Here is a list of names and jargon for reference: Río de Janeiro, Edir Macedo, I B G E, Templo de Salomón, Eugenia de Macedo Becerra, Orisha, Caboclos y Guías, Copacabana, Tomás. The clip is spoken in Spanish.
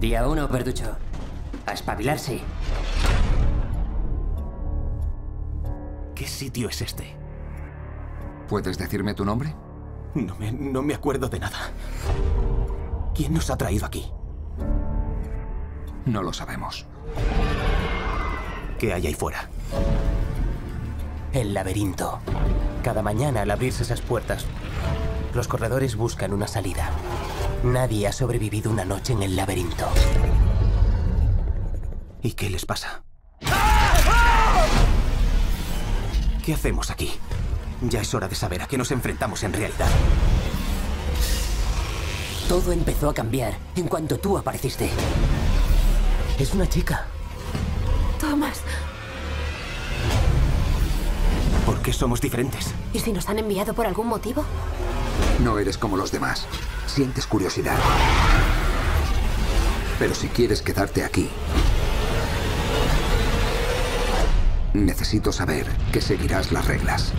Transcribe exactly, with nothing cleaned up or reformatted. Día uno, Verducho. A espabilarse. ¿Qué sitio es este? ¿Puedes decirme tu nombre? No me, no me acuerdo de nada. ¿Quién nos ha traído aquí? No lo sabemos. ¿Qué hay ahí fuera? El laberinto. Cada mañana, al abrirse esas puertas, los corredores buscan una salida. Nadie ha sobrevivido una noche en el laberinto. ¿Y qué les pasa? ¿Qué hacemos aquí? Ya es hora de saber a qué nos enfrentamos en realidad. Todo empezó a cambiar en cuanto tú apareciste. Es una chica. Tomás. ¿Por qué somos diferentes? ¿Y si nos han enviado por algún motivo? No eres como los demás. Sientes curiosidad. Pero si quieres quedarte aquí, necesito saber que seguirás las reglas.